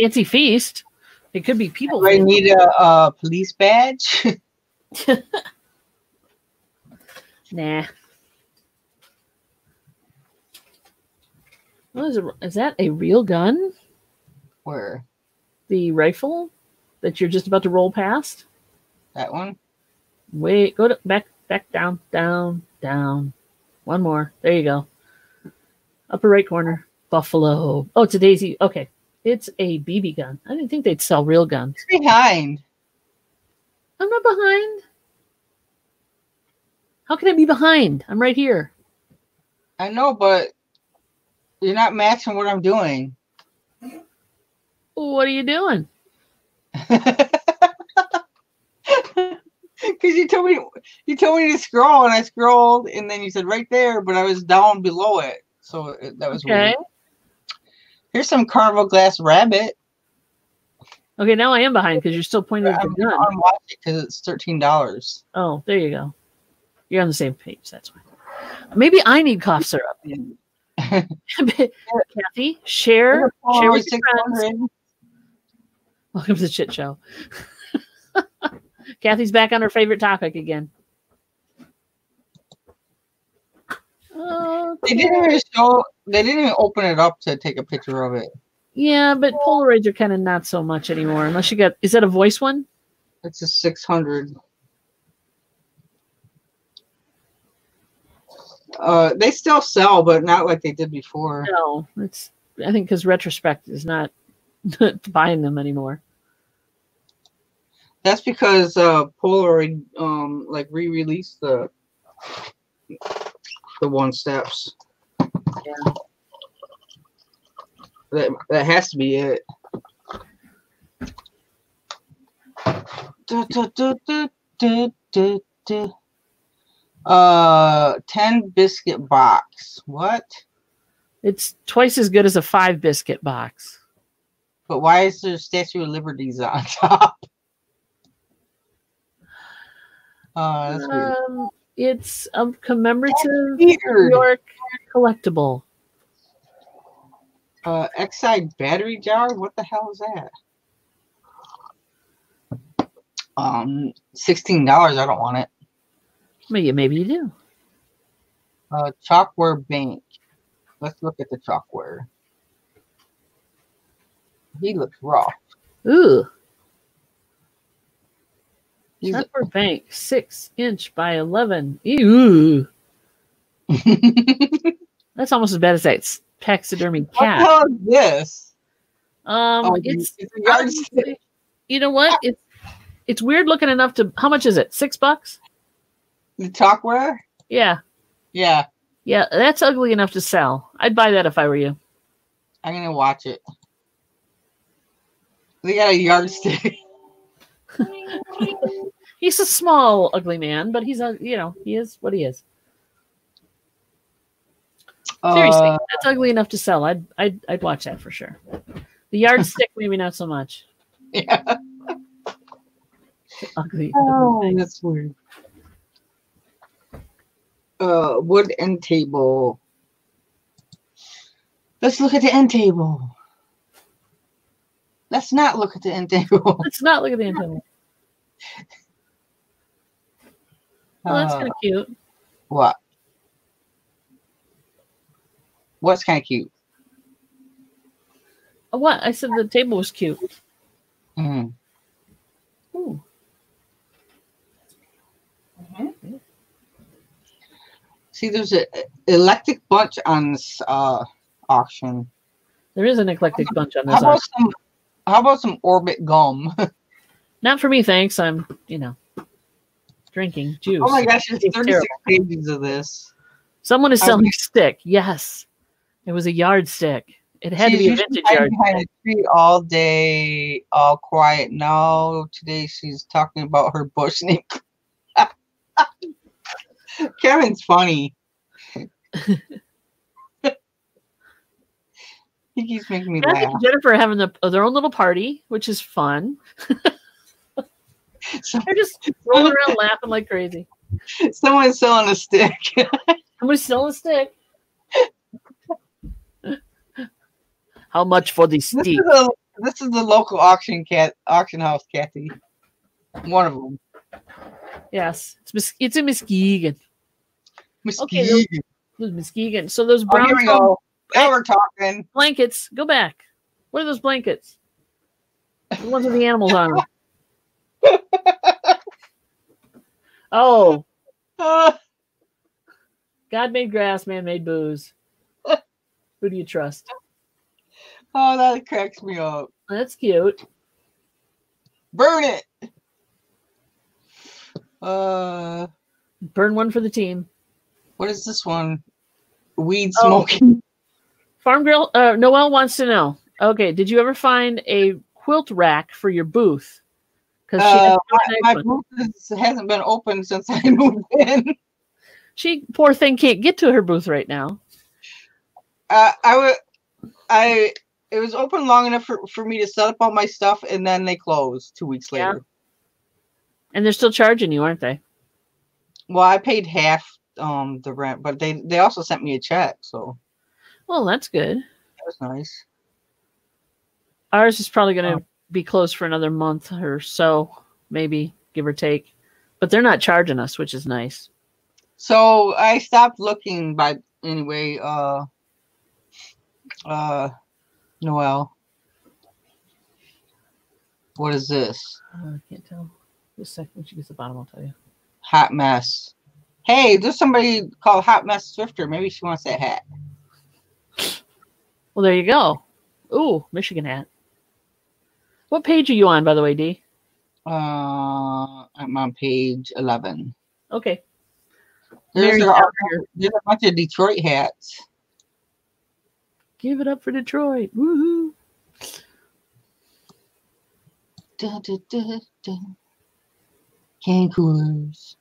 Fancy feast. It could be people. I need a police badge. Nah. Is that a real gun? Where? The rifle that you're just about to roll past? That one? Wait, go back down, down, down. One more. There you go. Upper right corner, buffalo. Oh, it's a daisy. Okay. It's a BB gun. I didn't think they'd sell real guns. You're behind. I'm not behind. How can I be behind? I'm right here. I know, but you're not matching what I'm doing. What are you doing? Because you told me to scroll, and I scrolled, and then you said right there, but I was down below it, so that was okay. Weird. Here's some carnival glass rabbit. Okay, now I am behind because you're still pointing at the gun. I'm watching because it's $13. Oh, there you go. You're on the same page. That's why. Maybe I need cough syrup. Kathy, share with your friends. Welcome to the shit show. Kathy's back on her favorite topic again. Okay. They didn't even open it up to take a picture of it. Yeah, but Polaroids are kind of not so much anymore. Unless you got, is that a voice one? It's a 600. They still sell, but not like they did before. No, it's, I think because Retrospect is not buying them anymore. That's because Polaroid like re-released the one steps. Yeah. That has to be it. Da. 10-biscuit box. What? It's twice as good as a 5-biscuit box. But why is there Statue of Liberty's on top? That's weird. It's a commemorative New York collectible. Exide battery jar? What the hell is that? $16. I don't want it. Maybe you do. Chalkware bank. Let's look at the chalkware. He looks raw. Ooh. Chalkware bank, 6" by 11. Ew. That's almost as bad as that taxidermy cat. What is this? It's a yardstick. You know what? It's weird looking enough to. How much is it? $6? The chalkware? Yeah. Yeah. Yeah, that's ugly enough to sell. I'd buy that if I were you. I'm going to watch it. They got a yardstick. He's a small, ugly man, but he's, you know, he is what he is. Seriously, that's ugly enough to sell. I'd watch that for sure. The yardstick, maybe not so much. Yeah. Ugly. Oh, that's weird. Wood end table. Let's look at the end table. Let's not look at the end table. Let's not look at the end table. Well, that's kind of cute. What? What's kind of cute? What? I said the table was cute. Mm. Ooh. Mm-hmm. See, there's an eclectic bunch on this auction. There is an eclectic bunch on this auction. How about some Orbit gum? Not for me, thanks. I'm, you know, drinking juice. Oh my gosh, there's 36 pages of this. Someone is selling a stick. Yes. It was a yardstick. It had to be a vintage yardstick. Behind a tree all day, all quiet. Now, today she's talking about her bush snake. Kevin's funny. He keeps making me Kathy laugh. And Jennifer are having their own little party, which is fun. They're just rolling around laughing like crazy. Someone's selling a stick. Someone's selling a stick. How much for the stick? This is the local auction house, Kathy. One of them. Yes, it's in Muskegon. Muskegon. Okay, Muskegon. So those brown. Oh, here we go. Now we're talking. Blankets. Go back. What are those blankets? The ones with the animals on them. Oh. God made grass. Man made booze. Who do you trust? Oh, that cracks me up. That's cute. Burn it. Burn one for the team. What is this one? Weed smoking. Farm Girl Noelle wants to know. Okay, did you ever find a quilt rack for your booth? Because my booth hasn't been open since I moved in. She, poor thing, can't get to her booth right now. It was open long enough for me to set up all my stuff, and then they closed 2 weeks later. Yeah. And they're still charging you, aren't they? Well, I paid half the rent, but they also sent me a check. So, well, that's good. That was nice. Ours is probably going to be closed for another month or so, maybe, give or take. But they're not charging us, which is nice. So I stopped looking by anyway. Noelle, what is this? I can't tell. Just a second. When she gets to the bottom, I'll tell you. Hot mess. Hey, there's somebody called Hot Mess Swifter. Maybe she wants that hat. Well, there you go. Ooh, Michigan hat. What page are you on, by the way, Dee? I'm on page 11. Okay. There's a bunch of Detroit hats. Give it up for Detroit. Woohoo. Da, da, da, da. Can coolers.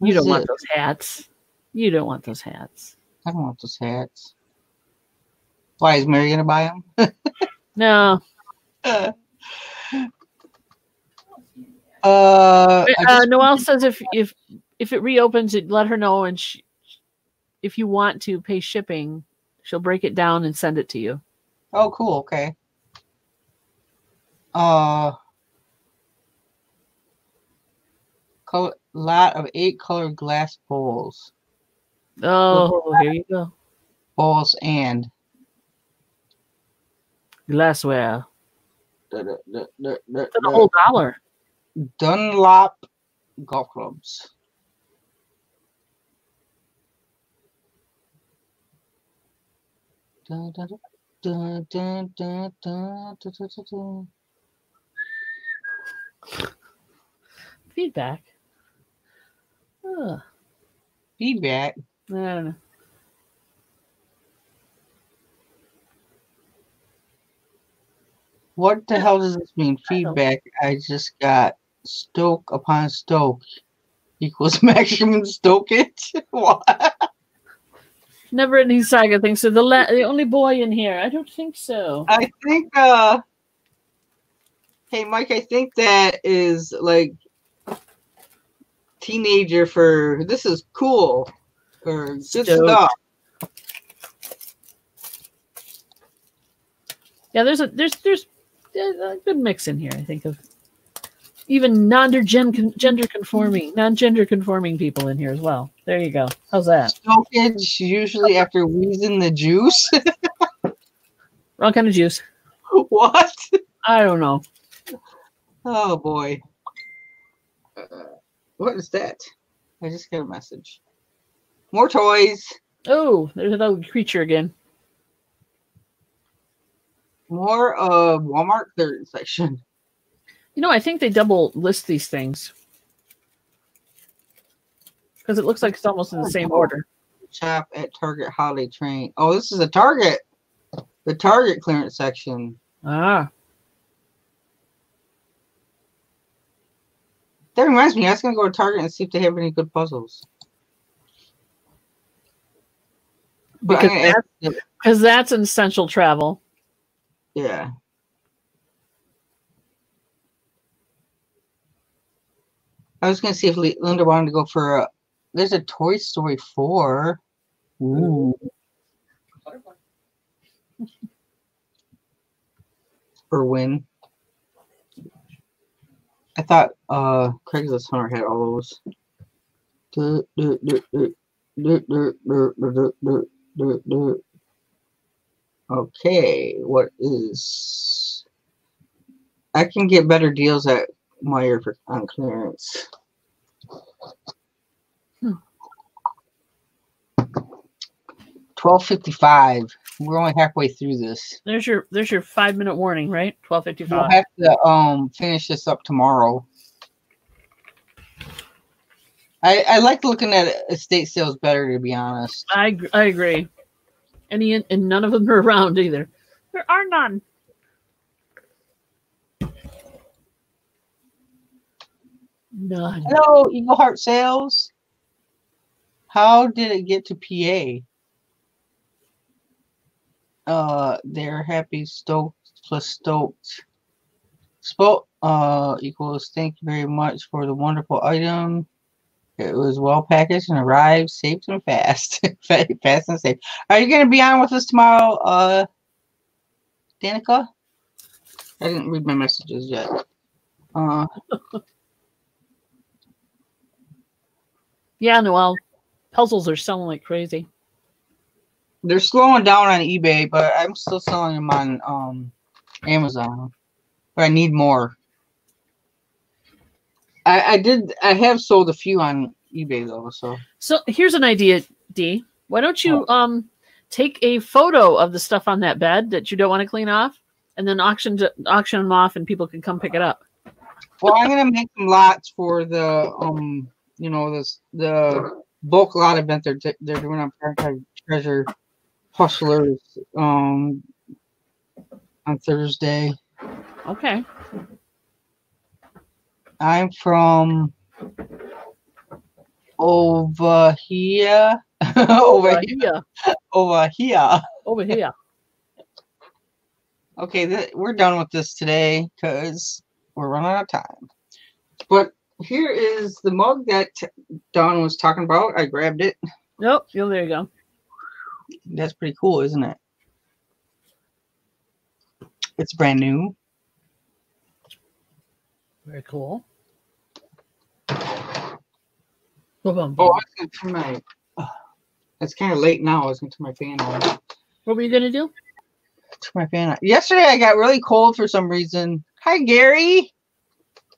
You don't want those hats. You don't want those hats. I don't want those hats. Why, is Mary going to buy them? No. Noelle says if it reopens, it let her know, and she, if you want to pay shipping, she'll break it down and send it to you. Oh, cool. Okay. Lot of 8 colored glass bowls. Oh, here you go. Bowls and glassware. That's a whole dollar. Dunlop golf clubs. Da, da, da, da, da, da, da, da, da. Feedback. Ugh. Feedback. I don't know. What the hell does this mean? Feedback. I just got stoke upon stoke equals maximum stokage. What? Never any saga thing. So the only boy in here. I don't think so. I think. Hey, Mike. I think that is like teenager for this is cool or good stuff. Yeah, there's a good mix in here. I think of even non-gender conforming people in here as well. There you go. How's that? Stokage usually after wheezing the juice. Wrong kind of juice. What? I don't know. Oh boy. What is that? I just got a message. More toys. Oh, there's that little creature again. More of Walmart third section. You know, I think they double list these things. Because it looks like it's almost in the same order. Shop at Target Holiday Train. Oh, this is a Target. The Target clearance section. Ah. That reminds me, I was going to go to Target and see if they have any good puzzles. But because that's an essential travel. Yeah. I was going to see if Linda wanted to go for a... There's a Toy Story 4. Ooh. Irwin. I thought Craigslist Hunter had all those. Okay, what is... I can get better deals at Meijer on clearance. 12:55. We're only halfway through this. There's your 5-minute warning, right? 12:55. We'll have to finish this up tomorrow. I like looking at estate sales better, to be honest. I agree. And none of them are around either. There are none. None. Hello, Eagle Heart Sales. How did it get to PA? They're happy stoked plus stoked. Spoke equals thank you very much for the wonderful item. It was well packaged and arrived safe and fast. Fast and safe. Are you going to be on with us tomorrow, Danica? I didn't read my messages yet. Yeah, Noelle. Puzzles are selling like crazy. They're slowing down on eBay, but I'm still selling them on Amazon. But I need more. I have sold a few on eBay though, so here's an idea, Dee. Why don't you take a photo of the stuff on that bed that you don't want to clean off, and then auction them off, and people can come pick it up. Well, I'm gonna make some lots for the the bulk lot event they're doing on Primetime Treasure Hustlers on Thursday. Okay. I'm from over here. Over here. Okay, we're done with this today because we're running out of time. But here is the mug that Don was talking about. I grabbed it. Nope. Oh, there you go. That's pretty cool, isn't it? It's brand new. Very cool. Oh, I was gonna turn my. It's kind of late now. I was gonna turn my fan on. What were you gonna do? Turn my fan on. Yesterday I got really cold for some reason. Hi Gary,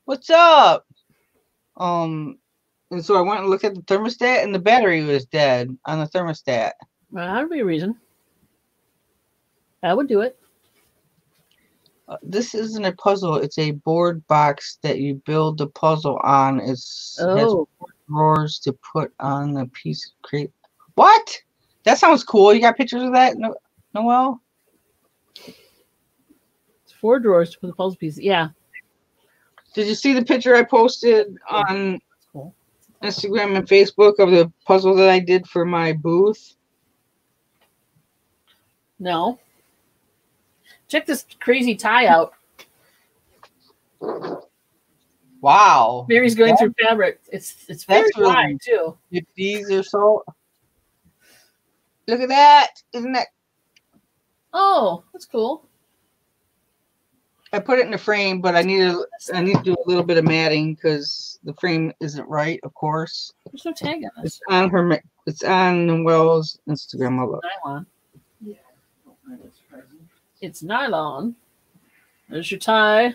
what's up? And so I went and looked at the thermostat, and the battery was dead on the thermostat. Well, that'd be a reason. I would do it. This isn't a puzzle. It's a board box that you build the puzzle on. It has drawers to put on the piece of crate. What? That sounds cool. You got pictures of that, Noelle? It's 4 drawers to put the puzzle pieces. Yeah. Did you see the picture I posted on Instagram and Facebook of the puzzle that I did for my booth? No. Check this crazy tie out. Wow. Mary's going through fabric. It's very fine, too. 50s or so. Look at that. Isn't that? Oh, that's cool. I put it in a frame, but I need to do a little bit of matting because the frame isn't right, of course. There's no tag on this. It's on Noelle's Instagram. Nylon. Yeah. It's nylon. There's your tie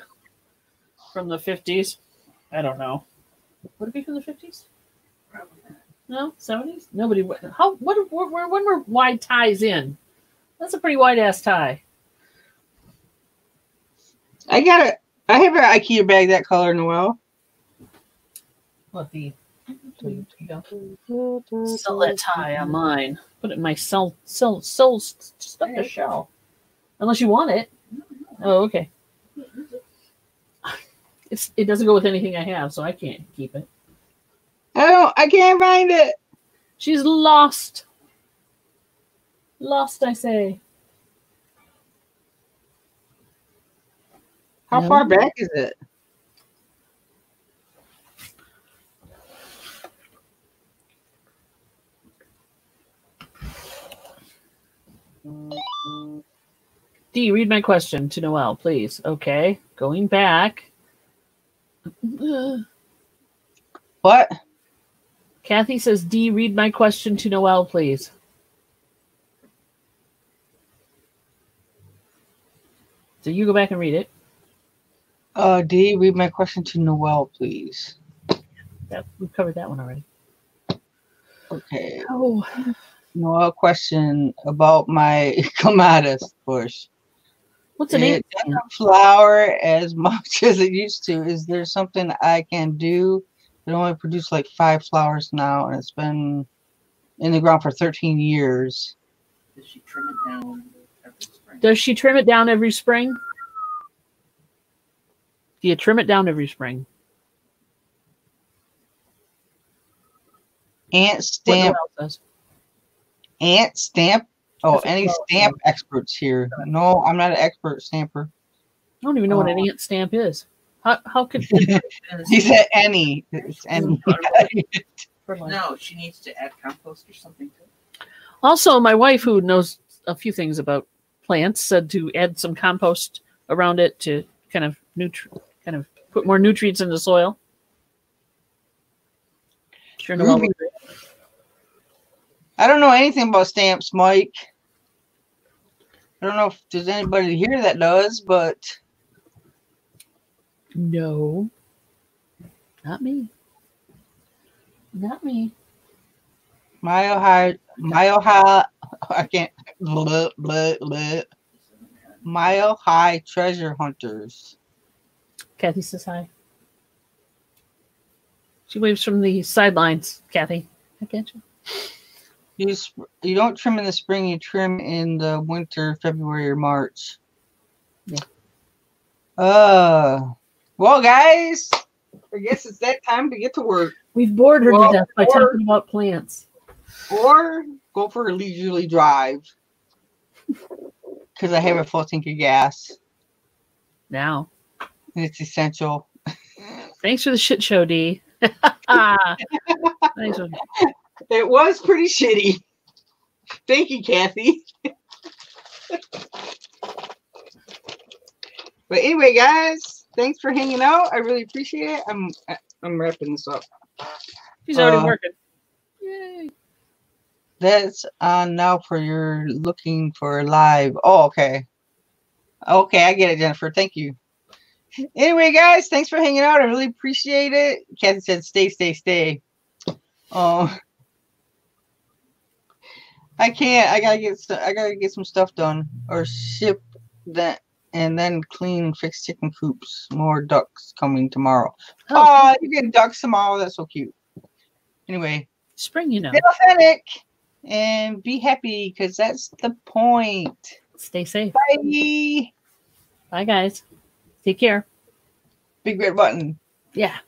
from the 50s. I don't know. Would it be from the 50s? Probably not. No, 70s? Nobody. How? What? When were wide ties in? That's a pretty wide ass tie. I have an IKEA bag that color, Noelle. What the? Sell that tie on mine. Put it in my sell stuff in a shell. Unless you want it. Oh, okay. It doesn't go with anything I have, so I can't keep it. Oh, I can't find it. She's lost. Lost, I say. How far back is it? Dee, read my question to Noelle, please. Okay, going back. What? Kathy says, Dee, read my question to Noelle, please. So you go back and read it. Dee, read my question to Noelle, please. We've covered that one already. Okay. Oh. no question about my clematis bush. What's the name? It doesn't flower as much as it used to. Is there something I can do? It only produced like 5 flowers now, and it's been in the ground for 13 years. Does she trim it down every spring? Does she trim it down every spring? Do you trim it down every spring? Ant stamp. Oh, any stamp experts here? No, I'm not an expert stamper. I don't even know what an ant stamp is. How could he said any? It's any. No, she needs to add compost or something to it. Also, my wife, who knows a few things about plants, said to add some compost around it to kind of put more nutrients in the soil. Sure, no. I don't know anything about stamps, Mike. I don't know if there's anybody here that does, but no, not me. Not me. Mile high. I can't. Blah, blah, blah. Mile High Treasure Hunters. Kathy says hi. She waves from the sidelines. Kathy, I get you. You don't trim in the spring. You trim in the winter, February or March. Yeah. Well, guys, I guess it's that time to get to work. We've bored her to death by talking about plants. Or go for a leisurely drive. Because I have a full tank of gas. Now. And it's essential. Thanks for the shit show, Dee. Thanks for it was pretty shitty. Thank you, Kathy. But anyway, guys, thanks for hanging out. I really appreciate it. I'm wrapping this up. She's already working. Yay. That's on now for your looking for live. Oh, okay. Okay, I get it, Jennifer. Thank you. Anyway, guys, thanks for hanging out. I really appreciate it. Kathy said, stay, stay, stay. I can't. I gotta get some stuff done or ship that, and then clean and fix chicken coops. More ducks coming tomorrow. Oh, you get ducks tomorrow. That's so cute. Anyway, spring, you know. Stay authentic and be happy, because that's the point. Stay safe. Bye. Bye, guys. Take care. Big red button. Yeah.